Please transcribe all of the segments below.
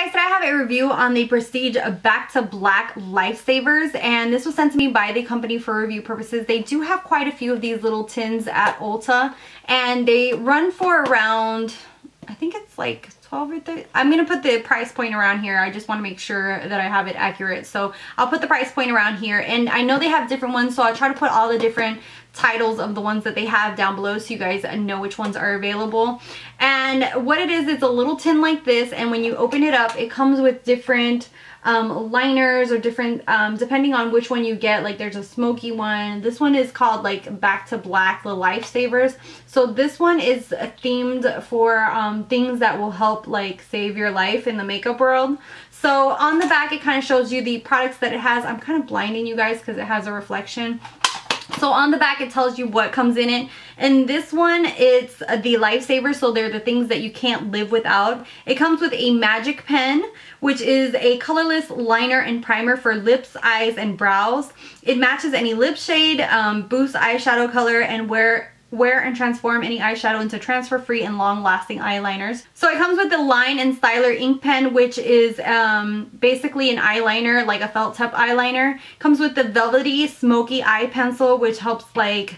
Hi guys, today I have a review on the Prestige Back to Black Lifesavers, and this was sent to me by the company for review purposes. They do have quite a few of these little tins at Ulta, and they run for around, I think it's like 12 or 30. I'm going to put the price point around here. I just want to make sure that I have it accurate. So I'll put the price point around here, and I know they have different ones, so I'll try to put all the different titles of the ones that they have down below so you guys know which ones are available. And what it is, it's a little tin like this, and when you open it up, it comes with different liners or different, depending on which one you get. Like there's a smoky one. This one is called like Back to Black, the Lifesavers. So this one is themed for things that will help like save your life in the makeup world. So on the back, it kind of shows you the products that it has. I'm kind of blinding you guys because it has a reflection. So on the back, it tells you what comes in it. And this one, it's the lifesaver, so they're the things that you can't live without. It comes with a magic pen, which is a colorless liner and primer for lips, eyes, and brows. It matches any lip shade, boosts eyeshadow color, and wear and transform any eyeshadow into transfer-free and long-lasting eyeliners. So it comes with the line and styler ink pen, which is basically an eyeliner, like a felt tip eyeliner. Comes with the velvety smoky eye pencil, which helps like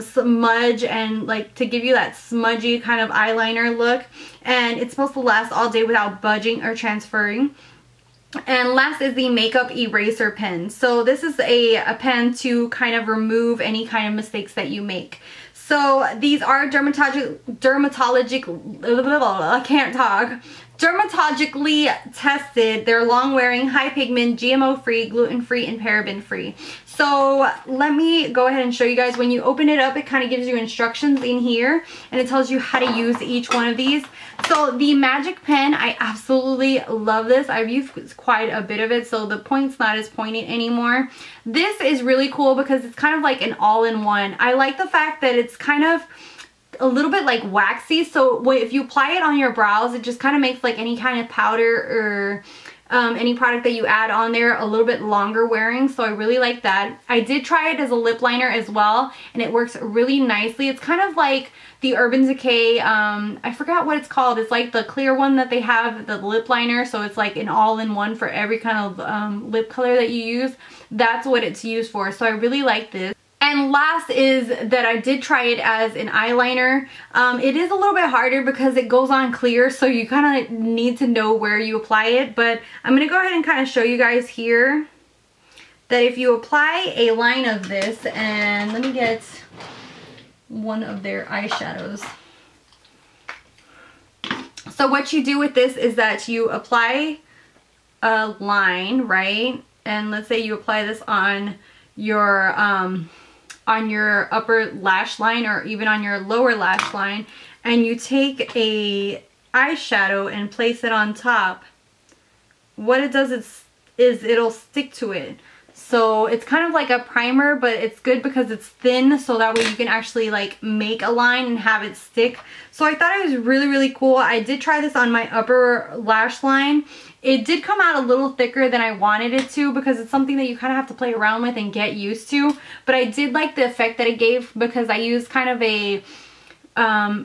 smudge and like to give you that smudgy kind of eyeliner look, and it's supposed to last all day without budging or transferring. And last is the makeup eraser pen. So this is a pen to kind of remove any kind of mistakes that you make. So these are dermatologically tested. They're long-wearing, high-pigment, GMO-free, gluten-free, and paraben-free. So let me go ahead and show you guys. When you open it up, it kind of gives you instructions in here, and it tells you how to use each one of these. So the magic pen, I absolutely love this. I've used quite a bit of it, so the point's not as pointed anymore. This is really cool because it's kind of like an all-in-one. I like the fact that it's kind of a little bit like waxy, so if you apply it on your brows, it just kind of makes like any kind of powder or any product that you add on there a little bit longer wearing. So I really like that. I did try it as a lip liner as well, and it works really nicely. It's kind of like the Urban Decay, I forgot what it's called. It's like the clear one that they have, the lip liner. So it's like an all-in-one for every kind of lip color that you use. That's what it's used for. So I really like this. And last is that I did try it as an eyeliner. It is a little bit harder because it goes on clear, so you kind of need to know where you apply it. But I'm going to go ahead and kind of show you guys here that if you apply a line of this, and let me get one of their eyeshadows. So what you do with this is that you apply a line, right? And let's say you apply this on your upper lash line or even on your lower lash line, and you take a eyeshadow and place it on top. What it does is it'll stick to it. So it's kind of like a primer, but it's good because it's thin, so that way you can actually like make a line and have it stick. So I thought it was really, really cool. I did try this on my upper lash line. It did come out a little thicker than I wanted it to because it's something that you kind of have to play around with and get used to. But I did like the effect that it gave because I used kind of a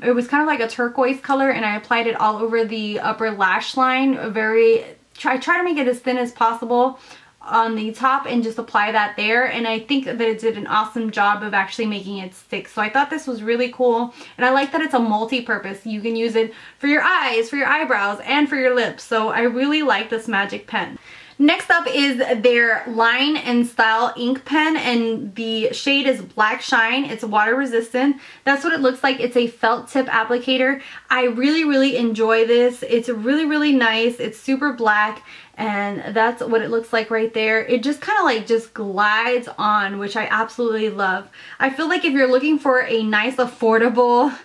it was kind of like a turquoise color, and I applied it all over the upper lash line. I try to make it as thin as possible on the top and just apply that there, and I think that it did an awesome job of actually making it stick. So I thought this was really cool, and I like that it's a multi-purpose. You can use it for your eyes, for your eyebrows, and for your lips. So I really like this magic pen. Next up is their line and style ink pen, and the shade is Black Shine. It's water resistant. That's what it looks like. It's a felt tip applicator. I really, really enjoy this. It's really, really nice. It's super black, and that's what it looks like right there. It just kind of like just glides on, which I absolutely love. I feel like if you're looking for a nice, affordable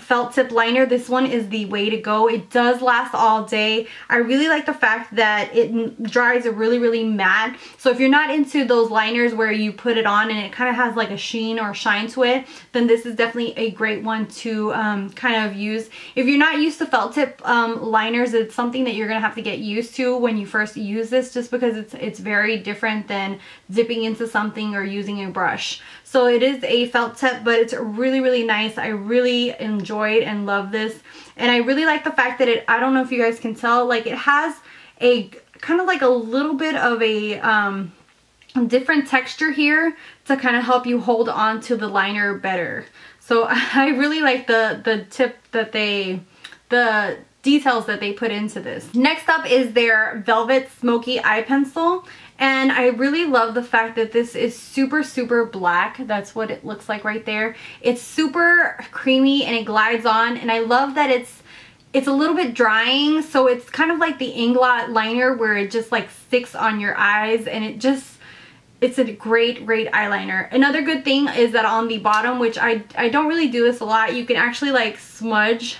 felt tip liner, this one is the way to go. It does last all day. I really like the fact that it dries really, really matte. So if you're not into those liners where you put it on and it kind of has like a sheen or shine to it, then this is definitely a great one to kind of use. If you're not used to felt tip liners, it's something that you're gonna have to get used to when you first use this, just because it's very different than dipping into something or using a brush. So it is a felt tip, but it's really, really nice. I really enjoyed and love this. And I really like the fact that it, I don't know if you guys can tell, like it has a kind of like a little bit of a different texture here to kind of help you hold on to the liner better. So I really like the tip that the details that they put into this. Next up is their Velvet Smoky Eye Pencil. And I really love the fact that this is super, super black. That's what it looks like right there. It's super creamy and it glides on. And I love that it's a little bit drying. So it's kind of like the Inglot liner where it just like sticks on your eyes. And it just, it's a great, great eyeliner. Another good thing is that on the bottom, which I don't really do this a lot, you can actually like smudge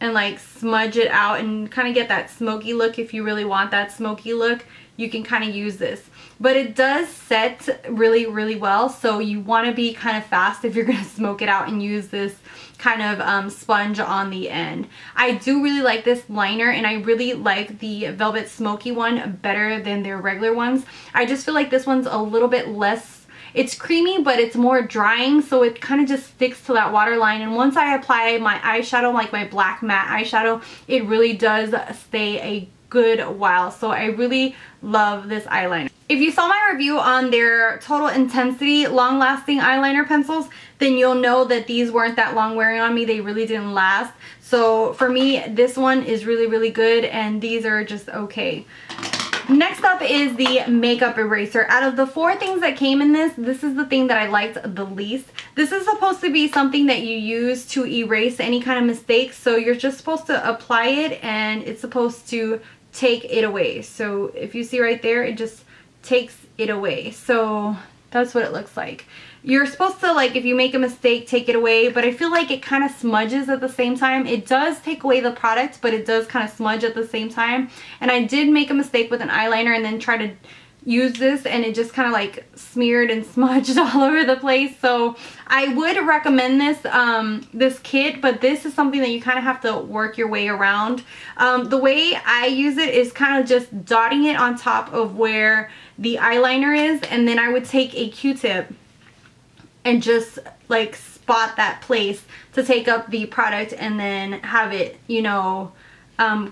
and like smudge it out and kind of get that smoky look. If you really want that smoky look, you can kind of use this, but it does set really, really well. So you want to be kind of fast if you're going to smoke it out and use this kind of sponge on the end. I do really like this liner, and I really like the Velvet Smoky one better than their regular ones. I just feel like this one's a little bit less, it's creamy, but it's more drying, so it kind of just sticks to that waterline. And once I apply my eyeshadow, like my black matte eyeshadow, it really does stay a good while. So I really love this eyeliner. If you saw my review on their Total Intensity long-lasting eyeliner pencils, then you'll know that these weren't that long wearing on me. They really didn't last. So for me, this one is really, really good, and these are just okay. Next up is the makeup eraser. Out of the four things that came in this, this is the thing that I liked the least. This is supposed to be something that you use to erase any kind of mistakes. So you're just supposed to apply it and it's supposed to take it away. So if you see right there, it just takes it away. So that's what it looks like. You're supposed to, like, if you make a mistake, take it away, but I feel like it kind of smudges at the same time. It does take away the product, but it does kind of smudge at the same time. And I did make a mistake with an eyeliner and then try to use this, and it just kind of like smeared and smudged all over the place. So I would recommend this this kit, but this is something that you kind of have to work your way around. The way I use it is kind of just dotting it on top of where the eyeliner is, and then I would take a Q-tip and just like spot that place to take up the product and then have it, you know,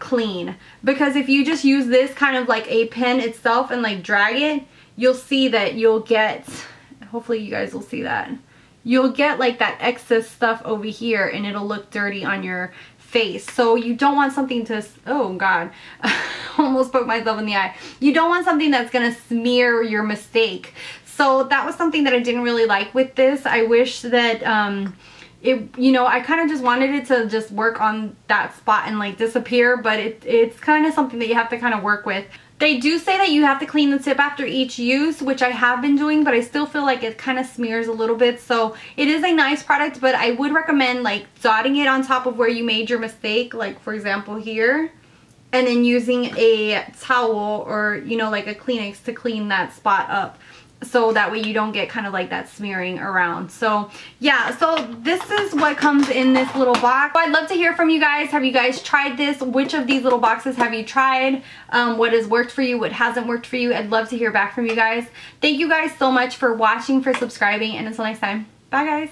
clean. Because if you just use this kind of like a pen itself and like drag it, you'll see that you'll get, hopefully you guys will see that, you'll get like that excess stuff over here and it'll look dirty on your face. So you don't want something to, oh god, almost poked myself in the eye. You don't want something that's gonna smear your mistake. So that was something that I didn't really like with this. I wish that, it, you know, I kind of just wanted it to just work on that spot and like disappear, but it's kind of something that you have to kind of work with. They do say that you have to clean the tip after each use, which I have been doing, but I still feel like it kind of smears a little bit. So it is a nice product, but I would recommend like dotting it on top of where you made your mistake, like for example here, and then using a towel or, you know, like a Kleenex to clean that spot up. So that way you don't get kind of like that smearing around. So yeah, so this is what comes in this little box. So I'd love to hear from you guys. Have you guys tried this? Which of these little boxes have you tried? What has worked for you? What hasn't worked for you? I'd love to hear back from you guys. Thank you guys so much for watching, for subscribing, and until next time. Bye guys.